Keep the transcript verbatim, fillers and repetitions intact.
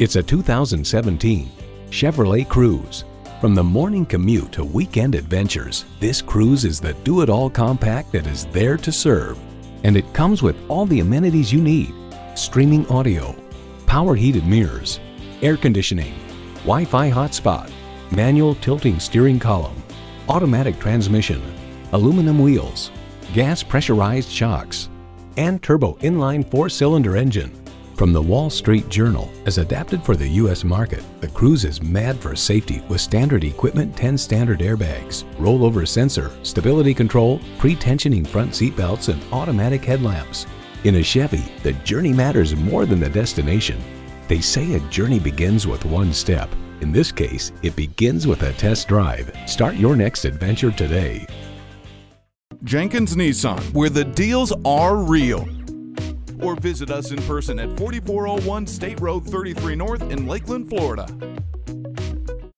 It's a two thousand seventeen Chevrolet Cruze. From the morning commute to weekend adventures, this Cruze is the do-it-all compact that is there to serve. And it comes with all the amenities you need: streaming audio, power heated mirrors, air conditioning, Wi-Fi hotspot, manual tilting steering column, automatic transmission, aluminum wheels, gas pressurized shocks, and turbo inline four-cylinder engine. From the Wall Street Journal, as adapted for the U S market, the Cruze is mad for safety with standard equipment, ten standard airbags, rollover sensor, stability control, pre-tensioning front seatbelts, and automatic headlamps. In a Chevy, the journey matters more than the destination. They say a journey begins with one step. In this case, it begins with a test drive. Start your next adventure today. Jenkins Nissan, where the deals are real. Or visit us in person at forty-four oh one State Road thirty-three North in Lakeland, Florida.